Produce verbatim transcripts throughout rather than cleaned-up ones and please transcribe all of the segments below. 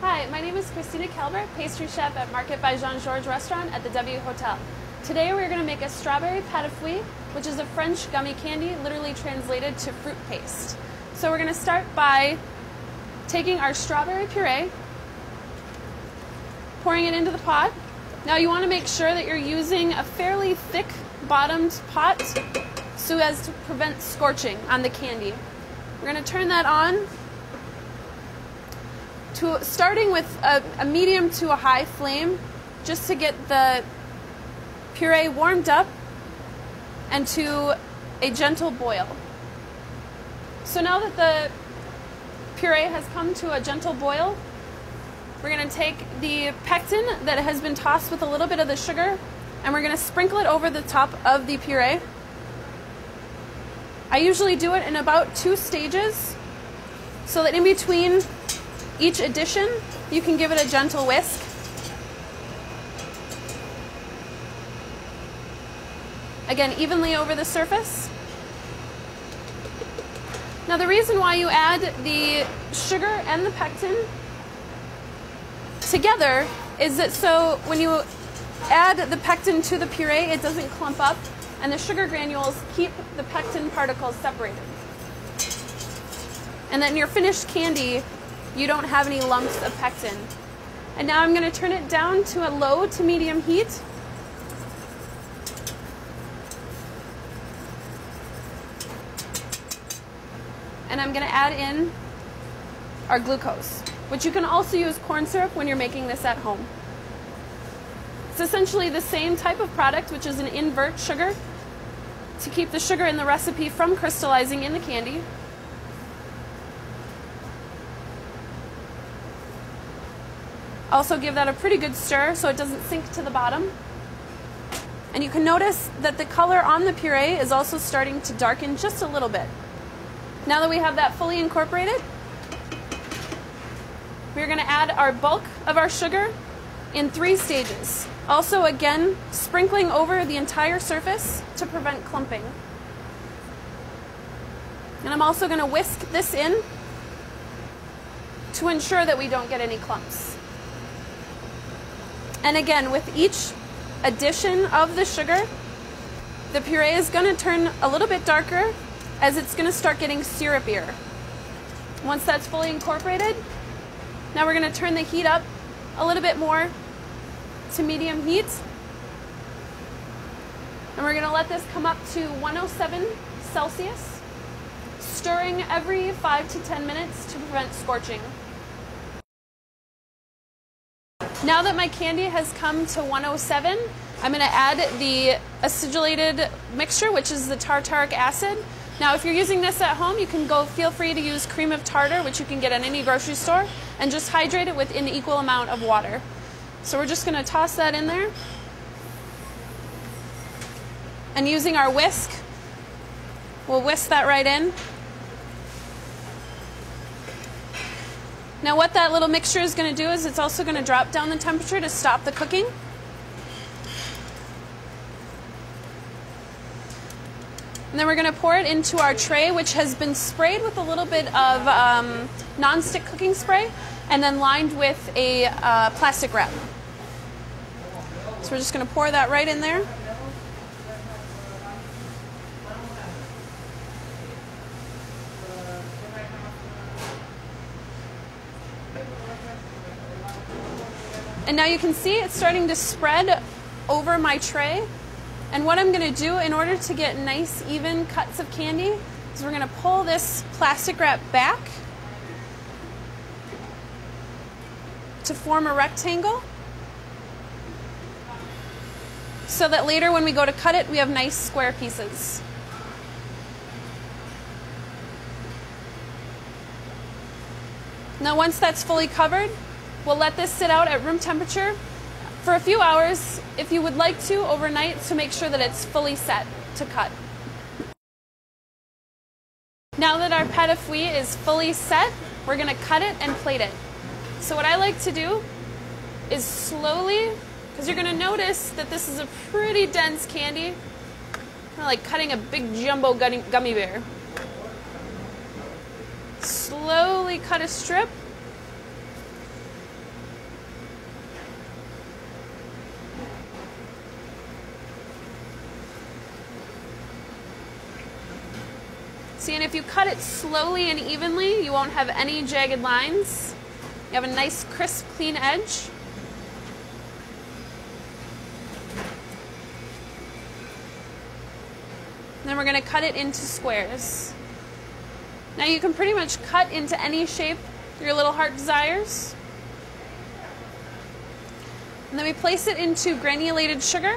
Hi, my name is Christina Kelber, pastry chef at Market by Jean-Georges Restaurant at the W Hotel. Today we're going to make a strawberry pâte de fruit, which is a French gummy candy, literally translated to fruit paste. So we're going to start by taking our strawberry puree, pouring it into the pot. Now you want to make sure that you're using a fairly thick bottomed pot so as to prevent scorching on the candy. We're going to turn that on, to, starting with a, a medium to a high flame, just to get the puree warmed up and to a gentle boil. So now that the puree has come to a gentle boil, we're going to take the pectin that has been tossed with a little bit of the sugar, and we're going to sprinkle it over the top of the puree. I usually do it in about two stages, so that in between each addition, you can give it a gentle whisk. Again, evenly over the surface. Now the reason why you add the sugar and the pectin together is that so when you add the pectin to the puree, it doesn't clump up, and the sugar granules keep the pectin particles separated. And then your finished candy, you don't have any lumps of pectin. And now I'm going to turn it down to a low to medium heat. And I'm going to add in our glucose, which you can also use corn syrup when you're making this at home. It's essentially the same type of product, which is an invert sugar, to keep the sugar in the recipe from crystallizing in the candy. Also give that a pretty good stir so it doesn't sink to the bottom. And you can notice that the color on the puree is also starting to darken just a little bit. Now that we have that fully incorporated, we're going to add our bulk of our sugar in three stages. Also, again, sprinkling over the entire surface to prevent clumping. And I'm also going to whisk this in to ensure that we don't get any clumps. And again, with each addition of the sugar, the puree is going to turn a little bit darker as it's going to start getting syrupier. Once that's fully incorporated, now we're going to turn the heat up a little bit more to medium heat. And we're going to let this come up to one oh seven Celsius, stirring every five to ten minutes to prevent scorching. Now that my candy has come to one oh seven, I'm going to add the acidulated mixture, which is the tartaric acid. Now, if you're using this at home, you can go feel free to use cream of tartar, which you can get at any grocery store, and just hydrate it with an equal amount of water. So we're just going to toss that in there. And using our whisk, we'll whisk that right in. Now what that little mixture is going to do is it's also going to drop down the temperature to stop the cooking. And then we're going to pour it into our tray, which has been sprayed with a little bit of um, non-stick cooking spray and then lined with a uh, plastic wrap. So we're just going to pour that right in there. And now you can see it's starting to spread over my tray. And what I'm going to do in order to get nice, even cuts of candy is we're going to pull this plastic wrap back to form a rectangle so that later when we go to cut it, we have nice square pieces. Now once that's fully covered, we'll let this sit out at room temperature for a few hours, if you would like to, overnight, to make sure that it's fully set to cut. Now that our pâte de fruit is fully set, we're going to cut it and plate it. So what I like to do is slowly, because you're going to notice that this is a pretty dense candy, kind of like cutting a big jumbo gummy bear. Slowly cut a strip. See, and if you cut it slowly and evenly, you won't have any jagged lines. You have a nice, crisp, clean edge. Then we're going to cut it into squares. Now you can pretty much cut into any shape your little heart desires. And then we place it into granulated sugar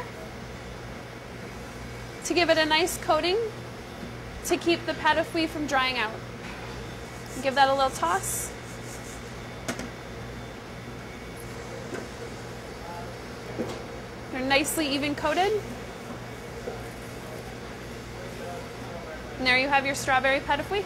to give it a nice coating to keep the pâte de fruit from drying out. Give that a little toss. They're nicely even coated. And there you have your strawberry pâte de fruit.